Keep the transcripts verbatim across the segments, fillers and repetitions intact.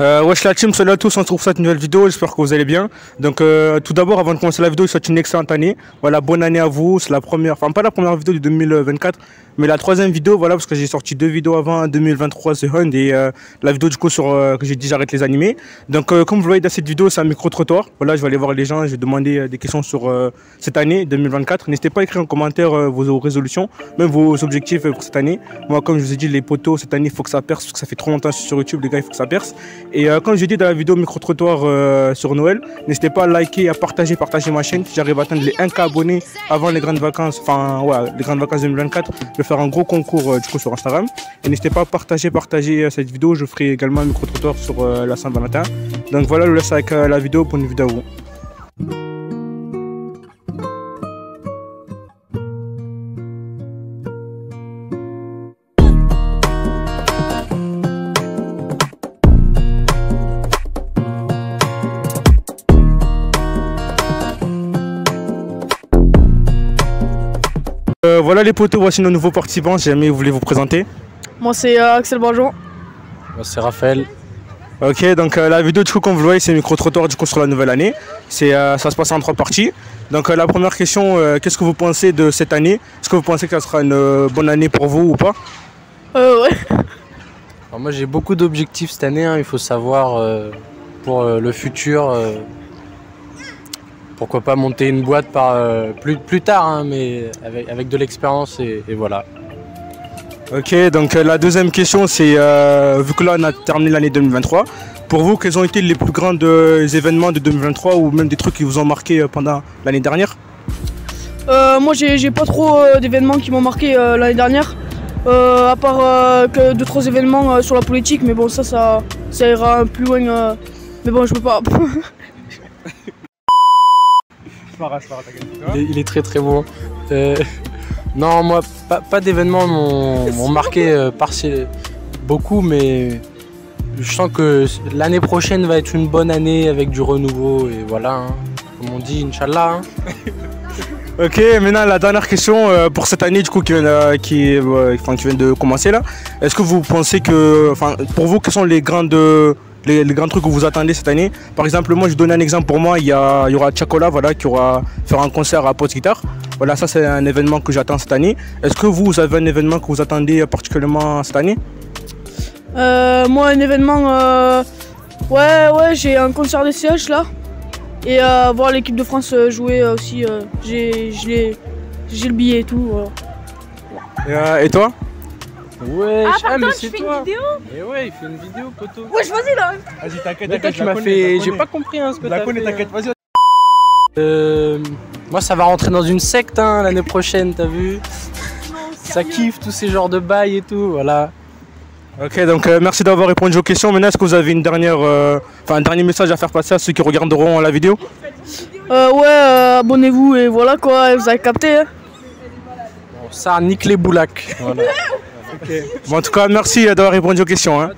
Euh, wesh la team, salut à tous, on se retrouve pour cette nouvelle vidéo, j'espère que vous allez bien. Donc euh, tout d'abord, avant de commencer la vidéo, je souhaite une excellente année. Voilà, bonne année à vous, c'est la première, enfin pas la première vidéo de deux mille vingt-quatre, mais la troisième vidéo, voilà, parce que j'ai sorti deux vidéos avant, deux mille vingt-trois The Hunt et euh, la vidéo du coup sur euh, que j'ai dit j'arrête les animés. Donc euh, comme vous voyez dans cette vidéo, c'est un micro-trottoir. Voilà, je vais aller voir les gens, je vais demander euh, des questions sur euh, cette année deux mille vingt-quatre. N'hésitez pas à écrire en commentaire euh, vos résolutions, même vos objectifs euh, pour cette année. Moi, comme je vous ai dit, les poteaux, cette année, il faut que ça perce, parce que ça fait trop longtemps sur YouTube, les gars, il faut que ça perce. Et euh, comme je dis dans la vidéo micro-trottoir euh, sur Noël, n'hésitez pas à liker, à partager, partager ma chaîne. Si j'arrive à atteindre les un K abonnés avant les grandes vacances, enfin ouais, les grandes vacances deux mille vingt-quatre, je vais faire un gros concours euh, du coup sur Instagram. Et n'hésitez pas à partager, partager euh, cette vidéo, je ferai également un micro-trottoir sur euh, la Saint-Valentin. Donc voilà, je vous laisse avec euh, la vidéo pour une vidéo à vous. Euh, voilà les potos, voici nos nouveaux participants, si jamais vous voulez vous présenter. Moi c'est euh, Axel Bonjour. Moi c'est Raphaël. Ok, donc euh, la vidéo du coup comme vous le voyez c'est micro-trottoir du coup sur la nouvelle année. Euh, ça se passe en trois parties. Donc euh, la première question, euh, qu'est-ce que vous pensez de cette année? Est-ce que vous pensez que ça sera une euh, bonne année pour vous ou pas? Euh ouais. Alors, moi j'ai beaucoup d'objectifs cette année, hein, il faut savoir euh, pour euh, le futur. Euh... Pourquoi pas monter une boîte par, euh, plus, plus tard, hein, mais avec, avec de l'expérience et, et voilà. Ok, donc euh, la deuxième question c'est, euh, vu que là on a terminé l'année deux mille vingt-trois, pour vous quels ont été les plus grands euh, événements de deux mille vingt-trois ou même des trucs qui vous ont marqué euh, pendant l'année dernière? euh, Moi j'ai pas trop euh, d'événements qui m'ont marqué euh, l'année dernière, euh, à part euh, que deux trois événements euh, sur la politique, mais bon ça, ça, ça ira plus loin, euh, mais bon je peux pas. Il est, il est très très beau. Euh, non, moi, pas, pas d'événements m'ont marqué euh, par beaucoup, mais je sens que l'année prochaine va être une bonne année avec du renouveau et voilà, hein, comme on dit, Inch'Allah. Hein. Ok, maintenant la dernière question euh, pour cette année du coup qui vient euh, qui, euh, enfin, qui vient de commencer là. Est-ce que vous pensez que, enfin, pour vous, quels sont les grandes Les, les grands trucs que vous attendez cette année? Par exemple, moi je vais donner un exemple. Pour moi, il y, a, il y aura Tiakola, voilà, qui aura faire un concert à Post Guitare. Voilà, ça c'est un événement que j'attends cette année. Est-ce que vous, vous avez un événement que vous attendez particulièrement cette année? euh, Moi, un événement, euh... ouais, ouais, j'ai un concert de C H là. Et euh, voir l'équipe de France jouer euh, aussi. Euh, j'ai le billet et tout. Voilà. Et, euh, et toi? Ouais, ah, pardon, tu fais une vidéo? Mais ouais, il fait une vidéo, poteau. Wesh, vas-y là! Vas-y, t'inquiète, t'inquiète, tu m'as fait. J'ai pas compris hein, ce que t'as fait. T'inquiète, vas-y. Euh. Moi, ça va rentrer dans une secte hein, l'année prochaine, t'as vu? Non, ça kiffe tous ces genres de bails et tout, voilà. Ok, donc euh, merci d'avoir répondu aux questions. Maintenant, est-ce que vous avez une dernière. Euh... Enfin, un dernier message à faire passer à ceux qui regarderont la vidéo? Euh, ouais, euh, abonnez-vous et voilà quoi, vous avez capté. Hein. Bon, ça, nique les boulacs. Voilà. Okay. Bon, en tout cas, merci d'avoir répondu aux questions. Hein.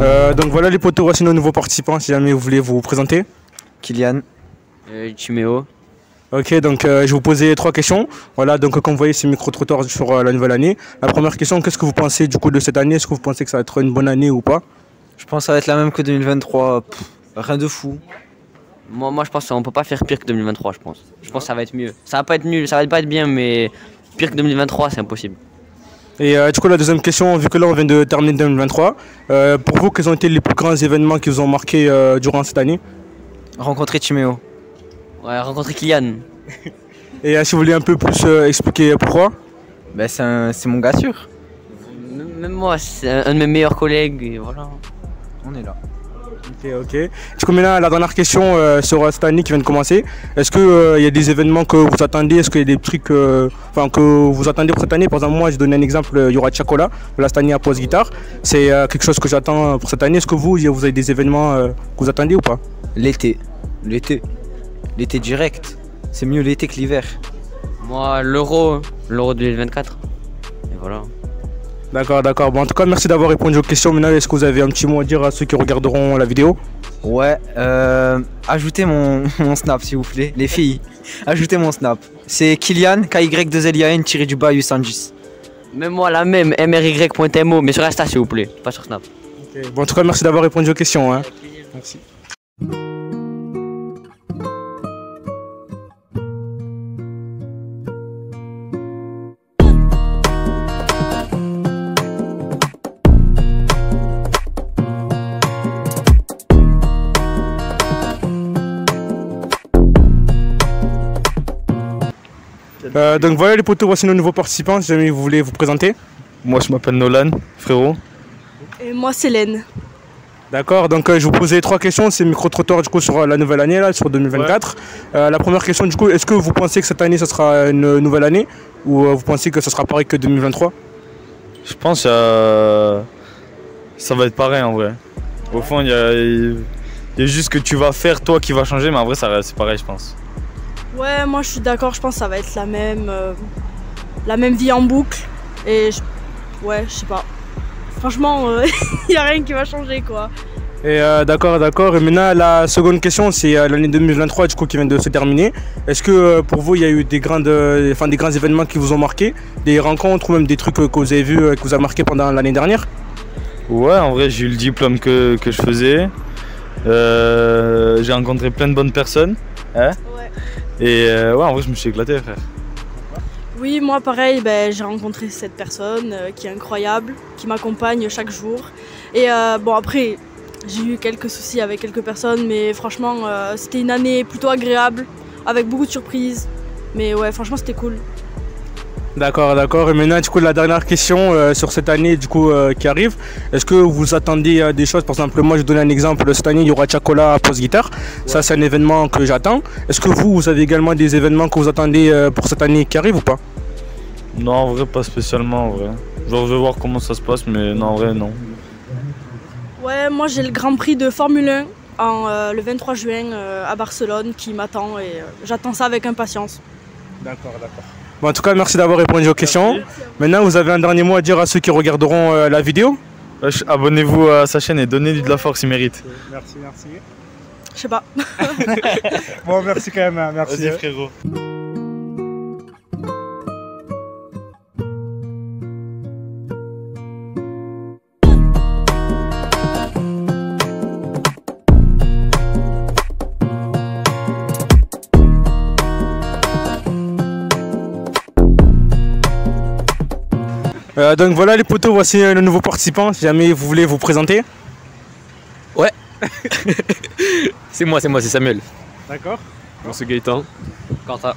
Euh, donc voilà les potos, voici nos nouveaux participants. Si jamais vous voulez vous présenter. Kylian. Euh, Chiméo. Ok, donc euh, je vais vous poser trois questions. Voilà, donc euh, comme vous voyez, c'est micro-trottoir sur euh, la nouvelle année. La première question, qu'est-ce que vous pensez du coup de cette année? Est-ce que vous pensez que ça va être une bonne année ou pas? Je pense que ça va être la même que deux mille vingt-trois. Pff, rien de fou. Moi, moi je pense qu'on peut pas faire pire que deux mille vingt-trois, je pense. Je pense que ça va être mieux. Ça va pas être nul, ça va pas être bien, mais pire que deux mille vingt-trois, c'est impossible. Et euh, du coup, la deuxième question, vu que là, on vient de terminer deux mille vingt-trois, euh, pour vous, quels ont été les plus grands événements qui vous ont marqué euh, durant cette année? Rencontrer Timéo. Ouais, rencontrer Kylian. Et euh, si vous voulez un peu plus euh, expliquer pourquoi? Bah, c'est mon gars sûr. Même moi, c'est un, un de mes meilleurs collègues et voilà. On est là. Ok, ok. Du coup, maintenant, la dernière question euh, sur cette année qui vient de commencer. Est-ce qu'il euh, y a des événements que vous attendez? Est-ce qu'il y a des trucs euh, que vous attendez pour cette année? Par exemple, moi, je donne un exemple, il y aura Tiakola, là, cette année à Post Guitare. C'est euh, quelque chose que j'attends pour cette année. Est-ce que vous, vous avez des événements euh, que vous attendez ou pas? L'été. L'été. L'été direct, c'est mieux l'été que l'hiver. Moi, l'Euro, l'Euro deux mille vingt-quatre. Et voilà. D'accord, d'accord. Bon, en tout cas, merci d'avoir répondu aux questions. Maintenant, est-ce que vous avez un petit mot à dire à ceux qui regarderont la vidéo? Ouais, euh, ajoutez mon, mon snap, s'il vous plaît. Les filles, ajoutez mon snap. C'est Kylian, K Y deux L I A N, tiré du bas, huit cent dix. Même moi, la même, M R Y point M O, mais sur Insta, s'il vous plaît, pas sur snap. Okay. Bon, en tout cas, merci d'avoir répondu aux questions. Hein. Merci. Euh, donc voilà les potos, voici nos nouveaux participants, si jamais vous voulez vous présenter. Moi je m'appelle Nolan, frérot. Et moi c'est Hélène. D'accord, donc euh, je vous posais trois questions, c'est micro-trottoir du coup sur la nouvelle année, là, sur deux mille vingt-quatre. Ouais. Euh, la première question du coup, est-ce que vous pensez que cette année ça sera une nouvelle année ou euh, vous pensez que ça sera pareil que deux mille vingt-trois? Je pense que euh, ça va être pareil en vrai. Au fond il y a, y a juste que tu vas faire toi qui va changer, mais en vrai c'est pareil je pense. Ouais, moi je suis d'accord, je pense que ça va être la même, euh, la même vie en boucle. Et je, ouais, je sais pas. Franchement, euh, il n'y a rien qui va changer quoi. Et euh, d'accord, d'accord. Et maintenant, la seconde question, c'est euh, l'année deux mille vingt-trois du coup qui vient de se terminer. Est-ce que euh, pour vous, il y a eu des grandes, euh, enfin, des grands événements qui vous ont marqué? Des rencontres ou même des trucs euh, que vous avez vus, euh, que vous avez marqué pendant l'année dernière? Ouais, en vrai, j'ai eu le diplôme que, que je faisais. Euh, j'ai rencontré plein de bonnes personnes. Hein ouais. Et euh, ouais, en vrai, je me suis éclaté, frère. Oui, moi, pareil, ben, j'ai rencontré cette personne euh, qui est incroyable, qui m'accompagne chaque jour. Et euh, bon, après, j'ai eu quelques soucis avec quelques personnes, mais franchement, euh, c'était une année plutôt agréable, avec beaucoup de surprises. Mais ouais, franchement, c'était cool. D'accord, d'accord. Et maintenant, du coup, la dernière question euh, sur cette année du coup, euh, qui arrive. Est-ce que vous attendez euh, des choses? Par exemple, moi, je vais donner un exemple. Cette année, il y aura Tiakola à Post Guitare. Ouais. Ça, c'est un événement que j'attends. Est-ce que vous, vous avez également des événements que vous attendez euh, pour cette année qui arrive ou pas? Non, en vrai, pas spécialement, en vrai. Genre, je vais voir comment ça se passe, mais non, en vrai, non. Ouais, moi, j'ai le Grand Prix de Formule un en, euh, le vingt-trois juin euh, à Barcelone qui m'attend et euh, j'attends ça avec impatience. D'accord, d'accord. Bon, en tout cas, merci d'avoir répondu aux questions. Merci. Maintenant, vous avez un dernier mot à dire à ceux qui regarderont euh, la vidéo? euh, Abonnez-vous à sa chaîne et donnez-lui de la force, il mérite. Merci, merci. Je sais pas. Bon, merci quand même, hein. Merci. Vas-y, frérot. Euh, donc voilà les potos, voici le nouveau participant, si jamais vous voulez vous présenter. Ouais. C'est moi, c'est moi, c'est Samuel. D'accord. Moi c'est Gaëtan. Quentin.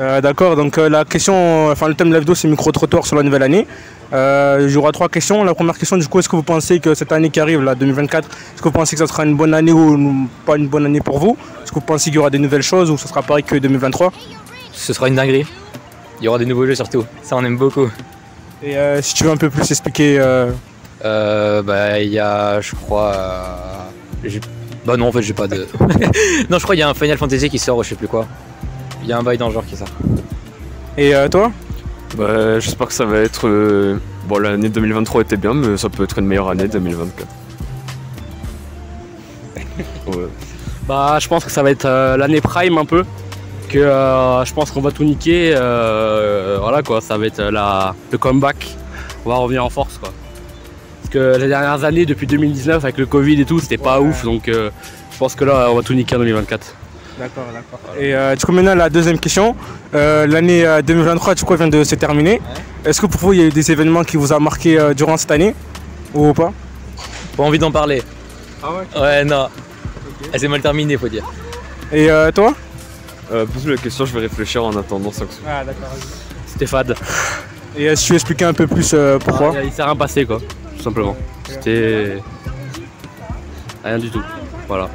Euh, D'accord, donc euh, la question, enfin le thème de la vidéo c'est micro-trottoir sur la nouvelle année. Euh, il y aura trois questions. La première question du coup, est-ce que vous pensez que cette année qui arrive, la deux mille vingt-quatre, est-ce que vous pensez que ça sera une bonne année ou pas une bonne année pour vous? Est-ce que vous pensez qu'il y aura des nouvelles choses ou ce sera pareil que deux mille vingt-trois? Ce sera une dinguerie. Il y aura des nouveaux jeux surtout, ça on aime beaucoup. Et euh, si tu veux un peu plus expliquer... Euh... Euh, bah il y a, je crois... Euh... Bah non en fait j'ai pas de... Non je crois il y a un Final Fantasy qui sort ou je sais plus quoi. Il y a un bail dans le genre qui sort. Et euh, toi? Bah j'espère que ça va être... Euh... Bon l'année deux mille vingt-trois était bien mais ça peut être une meilleure année deux mille vingt-quatre. Ouais. Bah je pense que ça va être euh, l'année prime un peu. Que, euh, je pense qu'on va tout niquer, euh, voilà quoi, ça va être la, le comeback, on va revenir en force quoi. Parce que les dernières années, depuis deux mille dix-neuf, avec le Covid et tout, c'était ouais, pas ouais. ouf, donc euh, je pense que là, on va tout niquer en deux mille vingt-quatre. D'accord, d'accord. Voilà. Et euh, du coup, maintenant, la deuxième question, euh, l'année deux mille vingt-trois, du coup, vient de se terminer. Ouais. Est-ce que pour vous, il y a eu des événements qui vous a marqué euh, durant cette année, ou pas? Pas envie d'en parler. Ah ouais? Ouais, non. Okay. Elle s'est mal terminée, faut dire. Et euh, toi? Euh, pose la question, je vais réfléchir en attendant ça. Ah d'accord. C'était fade. Et euh, si tu expliquais un peu plus euh, pourquoi? Ah, il s'est rien passé quoi, tout simplement. C'était... rien du tout, voilà.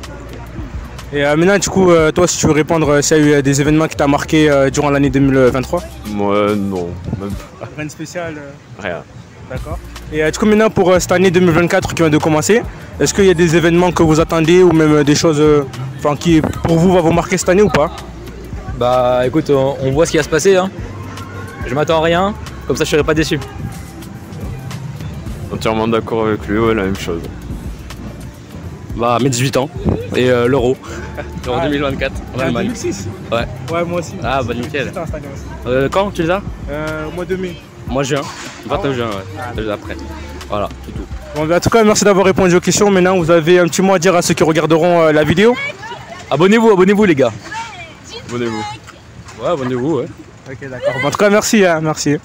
Et euh, maintenant du coup, euh, toi si tu veux répondre, s'il y a eu des événements qui t'ont marqué euh, durant l'année deux mille vingt-trois? Moi euh, non, même pas. Rien de spécial euh... Rien. D'accord. Et euh, du coup maintenant pour euh, cette année deux mille vingt-quatre qui vient de commencer, est-ce qu'il y a des événements que vous attendez ou même des choses euh, qui pour vous va vous marquer cette année ou pas? Bah écoute, on, on voit ce qui va se passer, hein. Je m'attends à rien, comme ça je serai pas déçu. Entièrement d'accord avec lui, ouais, la même chose. Bah, mes dix-huit ans et euh, l'Euro. L'Euro ah, deux mille vingt-quatre. En Allemagne. deux mille six. Ouais. Ouais, moi aussi. Ah, bah nickel. Euh, quand tu les as? euh, Au mois de mai. Mois juin. vingt-neuf juin, ouais. Ah, ouais. Après. Voilà, c'est tout. Bon, bah, en tout cas, merci d'avoir répondu aux questions. Maintenant, vous avez un petit mot à dire à ceux qui regarderont euh, la vidéo. Abonnez-vous, abonnez-vous, les gars. Abonnez-vous. Ouais, abonnez-vous, ouais. Ok, d'accord. En tout cas, merci, hein, merci.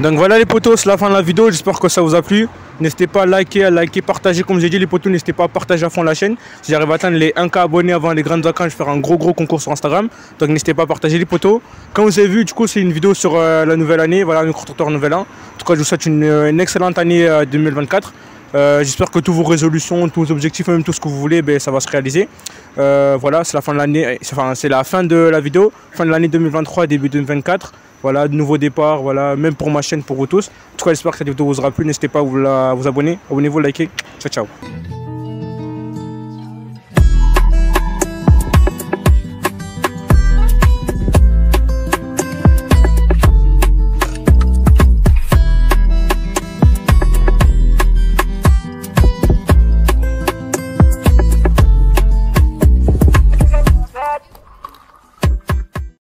Donc voilà les potos, c'est la fin de la vidéo, j'espère que ça vous a plu. N'hésitez pas à liker, à liker, partager, comme j'ai dit les potos, n'hésitez pas à partager à fond la chaîne. Si j'arrive à atteindre les un K abonnés avant les grandes vacances, je ferai un gros gros concours sur Instagram. Donc n'hésitez pas à partager les potos. Comme vous avez vu, du coup c'est une vidéo sur euh, la nouvelle année, voilà, une courte nouvelle an. En tout cas je vous souhaite une, une excellente année euh, deux mille vingt-quatre. Euh, J'espère que toutes vos résolutions, tous vos objectifs, même tout ce que vous voulez, ben, ça va se réaliser. Euh, voilà, c'est la fin de l'année, enfin, c'est la fin de la vidéo, fin de l'année deux mille vingt-trois, début deux mille vingt-quatre. Voilà, de nouveaux départs, voilà, même pour ma chaîne, pour vous tous. En tout cas, j'espère que cette vidéo vous aura plu. N'hésitez pas à vous, la, vous abonner. Abonnez-vous, likez. Ciao, ciao.